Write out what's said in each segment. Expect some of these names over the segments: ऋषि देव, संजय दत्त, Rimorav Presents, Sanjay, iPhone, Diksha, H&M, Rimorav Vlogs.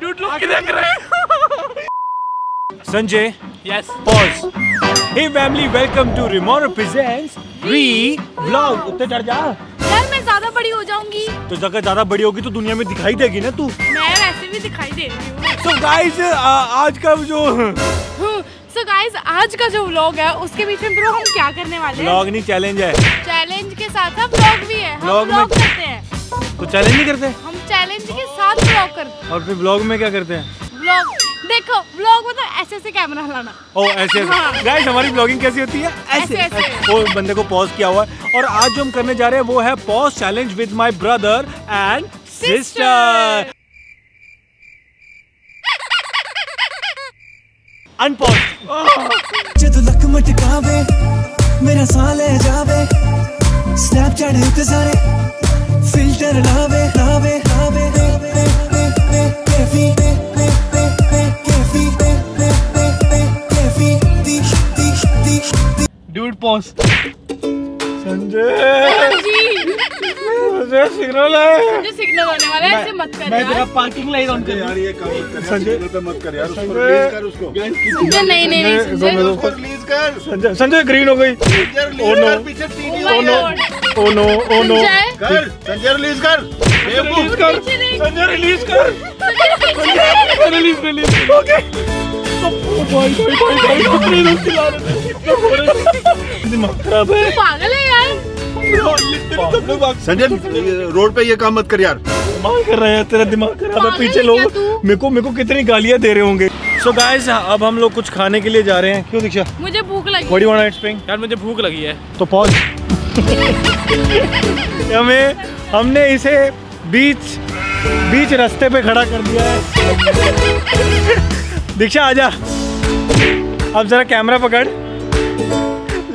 Dude, look at Sanjay. Yes. Pause. Hey family, welcome to Rimorav Presents Vlog. उतने चढ़ जा। यार मैं ज़्यादा बड़ी हो जाऊँगी। तो जगह ज़्यादा बड़ी होगी तो दुनिया में दिखाई देगी ना तू। मैं वैसे भी दिखाई दे रही हूँ। So guys, आज का जो व्लॉग है उसके बीच में ब्रो हम क्या करने वाले हैं? व्लॉग नहीं, चैलेंज है। चैलेंज के साथ हम व्लॉग भी है। हम व्लॉग करते हैं। तो चैलेंज नहीं करते? हम चैलेंज के साथ व्लॉग करते हैं। और फिर व्लॉग में क्या करते हैं? व्लॉग देखो, व्लॉग में तो ऐसे कैमरा हिलाना। ओ ऐसे गाइस, हाँ। हमारी व्लॉगिंग कैसी होती है? ऐसे। वो बंदे को पॉज किया हुआ है। और आज जो हम करने जा रहे हैं वो है pause challenge with my brother and sister. Unpause. मेरा साले जावे, स्नैपचैट इंतजारे, फिल्टर लावे, लावे, लावे, डूड पॉज। संजय मुझे सिग्नल है, मुझे सिग्नल होने वाला है, ऐसे मत कर। मैं तेरा पार्किंग लाइट ऑन कर यार, ये काम मत कर। संजय पे मत कर यार, उसको प्लीज कर, उसको संजय नहीं संजय उसको प्लीज कर। संजय ग्रीन हो गई। ओ नो, पीछे टीवी। ओ नो कर संजय, रिलीज कर, बेवकूफ कर संजय, रिलीज कर संजय, रिलीज। ओके पागल है यार संजय, रोड पे ये काम मत कर यार, दिमाग कर रहा है तेरा, दिमाग खराब है। पीछे लोग मेरे को कितनी गालियाँ दे रहे होंगे। So guys, अब हम लोग कुछ खाने के लिए जा रहे हैं। क्यों दीक्षा? मुझे भूख लगी। What do you want to eat? यार मुझे भूख लगी है। तो पॉज। हमने इसे बीच रास्ते पे खड़ा कर दिया है। दीक्षा आजा, अब जरा कैमरा पकड़।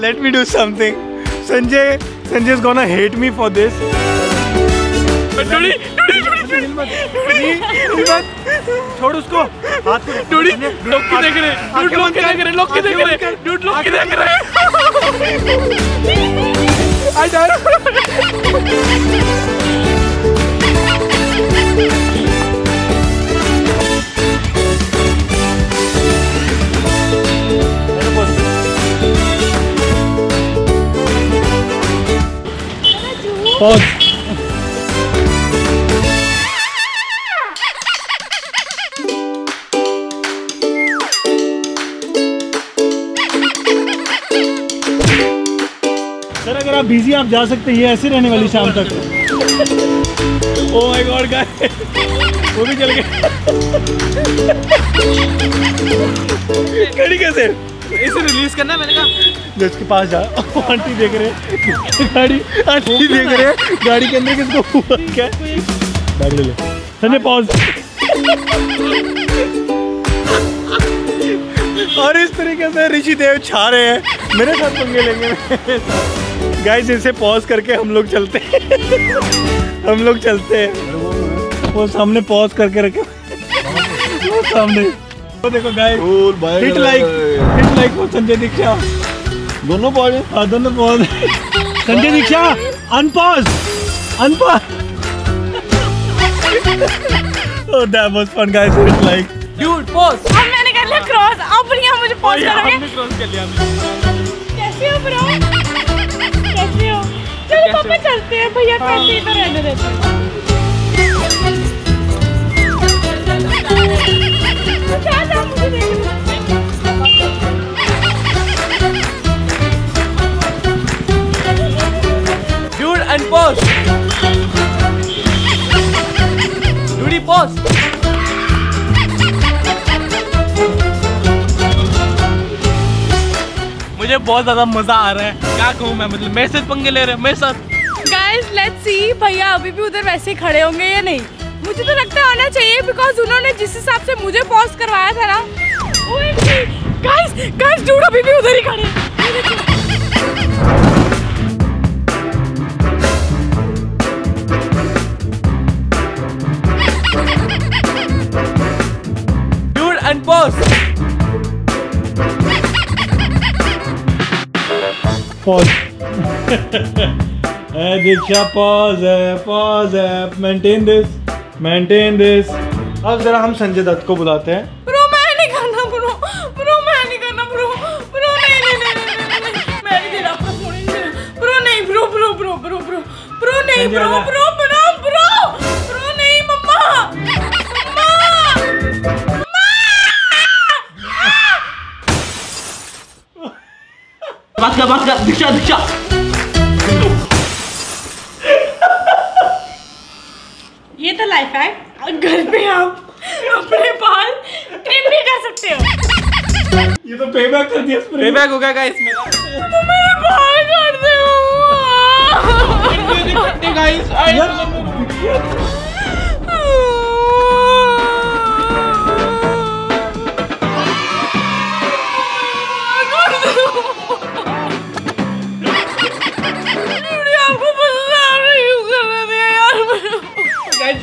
Let me do something. Sanjay is gonna hate me for this. छोड़ उसको, हाथ को डूडी। लोग क्या देख रहे हैं? लोग क्या देख रहे हैं? पॉज। सर अगर आप बिजी आप जा सकते हैं, ये ऐसे रहने वाली शाम तक। ओह माय गॉड गाइस, वो भी चल गए। खड़ी कैसे? इसे रिलीज करना, मैंने कहा जज के पास जा। आंटी देख रहे, गाड़ी के अंदर किसको हुआ क्या? बैग ले ले संजय, पॉज। और इस तरीके से ऋषि देव छा रहे हैं, मेरे साथ पंगे लेंगे गाइस। इसे पॉज करके हम लोग चलते हैं। वो सामने पॉज करके रखे, वो सामने देखो गाइस, हिट लाइक वो संजय दीक्षा, दोनों pause. Sanjay Diksha unpause. Oh that was fun guys, hit like dude pause। अब मैंने कर लिया क्रॉस, अब यहाँ मुझे पॉज करोगे? हमने क्रॉस कर लिया। कैसे हो ब्रो? कैसे हो? चलो पापा चलते हैं, भैया कैसे इधर रहने देते। Dude and pause. Dude pause. मुझे बहुत ज्यादा मजा आ रहा है, क्या कहूँ मैं, मतलब मेरे साथ पंगे ले रहे हैं मेरे साथ। Guys let's see भैया अभी भी उधर वैसे ही खड़े होंगे या नहीं? मुझे तो लगता है होना चाहिए, बिकॉज उन्होंने जिस हिसाब से मुझे पॉज करवाया था ना, गाइस डूड अभी भी उधर ही खड़े। Dude pause. दीक्षा पॉज है, मेंटेन दिस। अब जरा हम संजय दत्त को बुलाते हैं। ब्रो मैं नहीं करना, ब्रो ब्रो मैं नहीं करना, ब्रो ब्रो नहीं नहीं नहीं मैं नहीं तेरा फोन नहीं तेरा, ब्रो नहीं bro bro bro bro bro bro नहीं bro bro bro bro bro नहीं मम्मा मम्मा बात कर दीक्षा दीक्षा ये तो लाइफ है। घर पे आप अपने बाल ट्रिम भी कर सकते हो। ये तो पेबैक कर दिया, पेबैक होगा गाइस मेरा। मेरे बाल काट दे हो गाइस।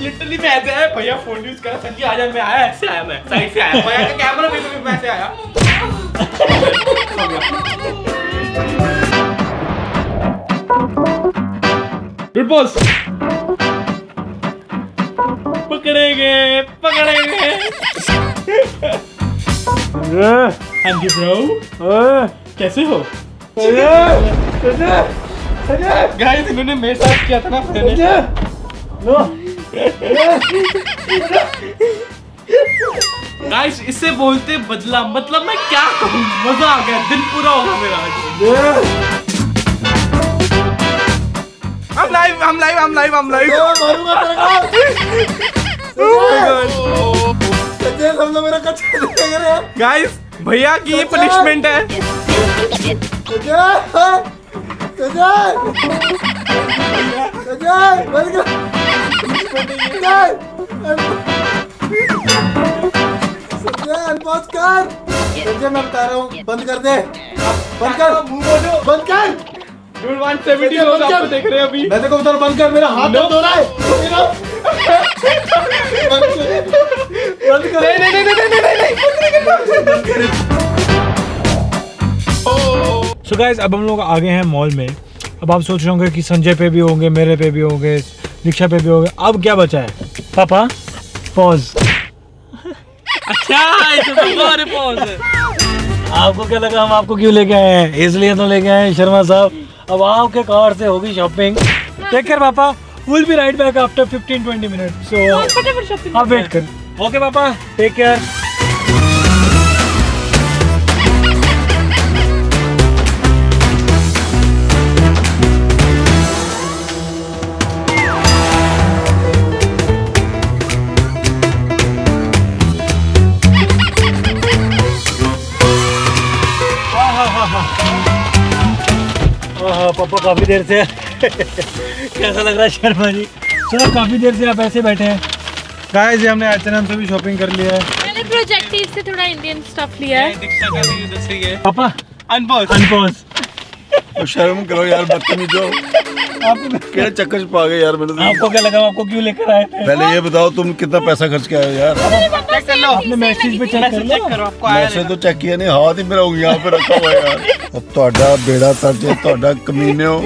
लिटरली मैं ऐसे आया भैया फोन यूज करा संजय आजा, मैं आया ऐसे आया, मैं साइड से आया भैया का कैमरा भी तो मैं ऐसे आया। गुड बॉस पकड़ेंगे पकड़ेंगे। हाँ जी ब्रो कैसे हो? गाइस इन्होंने मेरे साथ किया था ना पहले। गाइस इसे बोलते बदला, मतलब मैं क्या कहूँ, मजा आ गया, दिन पूरा होगा मेरा आज। हम लाइव मारूंगा। गाइस भैया की ये पनिशमेंट है। मैं बता रहा हूँ बंद कर दे, बंद कर, बंद कर। 170 लोग आपको देख रहे हैं अभी। मैं देखो उधर बंद कर, मेरा हाथ धो रहा है। बंद कर, नहीं नहीं नहीं नहीं नहीं। सो गाइस अब हम लोग आ गए हैं मॉल में। अब आप सोच रहे होंगे कि संजय पे भी होंगे, मेरे पे भी होंगे, दीक्षा पे भी होगा, अब क्या बचा है पापा? पॉज। अच्छा तो पॉज। आपको क्या लगा हम आपको क्यों लेके आए हैं? इसलिए तो लेके आए हैं शर्मा साहब। अब आपके कार से होगी शॉपिंग। टेक केयर पापा, will be right back after 15-20 minute. So आप वेट कर। ओके पापा टेक केयर। पापा काफ़ी देर से कैसा लग रहा है शर्मा जी? सर काफ़ी देर से आप ऐसे बैठे हैं। गाइस जी हमने H&M से भी शॉपिंग कर लिया है, मैंने प्रोजेक्टिव से थोड़ा इंडियन स्टफ लिया है। दीक्षा का भी उधर से है। पापा अनपॉज अनपॉज। तो शर्म करो यार, बदतमीज हो आप, क्या चक्कर पा गए यार। मैंने आपको क्या लगा आपको क्यों लेकर आए थे? पहले ये बताओ तुम कितना पैसा खर्च किया यार? चेक कर लो अपने मैसेज पे, चेक करो आपको आया है। मैसेज तो चेक किया नहीं, हाथ ही मेरा यहाँ पे रखा हुआ है यार। तोड़ा बेड़ा साजे तोड़ा कमीने हो।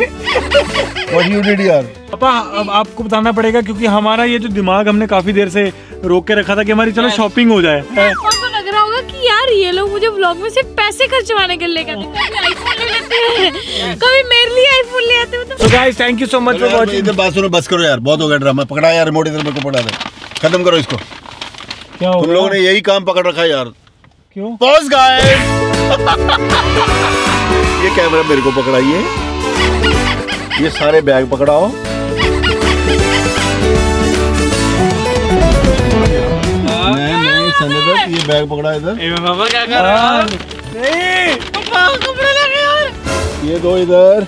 और यू डिड यार। पापा अब आपको बताना पड़ेगा क्योंकि हमारा ये जो दिमाग हमने काफी देर से रोक के रखा था कि हमारी चलो शॉपिंग हो जाए। आपको लग रहा होगा कि यार ये लोग मुझे व्लॉग में से पैसे खर्चवाने के लिए कहते हैं, कभी आईफोन ले लेते हैं, कभी मेरे लिए आईफोन ले आते हैं। तो guys thank you so much for watching. बस सुनो, बस करो यार, बहुत हो गया ड्रामा। पकड़ा यार रिमोट, इधर मेरे को पकड़ा दे, खत्म करो इसको। तुम लोगों ने यही काम पकड़ रखा है यार। क्यों? Pause guys. ये कैमरा मेरे को पकड़ाइए, ये सारे बैग पकड़ाओ। नहीं संजय दत्त ये बैग पकड़ा इधर। पापा क्या कर रहा है? नहीं पापा कपड़े लगे यार। ये दो इधर।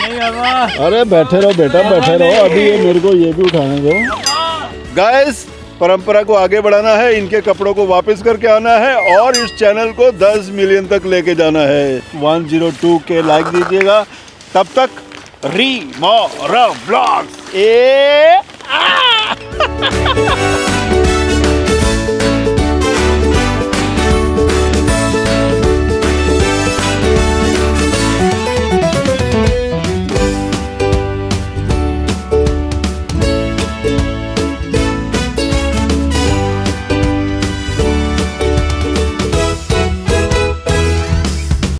नहीं पापा अरे बैठे रहो बेटा बैठे रहो, अभी ये मेरे को ये भी उठाने दो। गाइस परंपरा को आगे बढ़ाना है, इनके कपड़ों को वापस करके आना है और इस चैनल को 10 मिलियन तक लेके जाना है। 102K लाइक दीजिएगा, तब तक रिमोरव व्लॉग्स।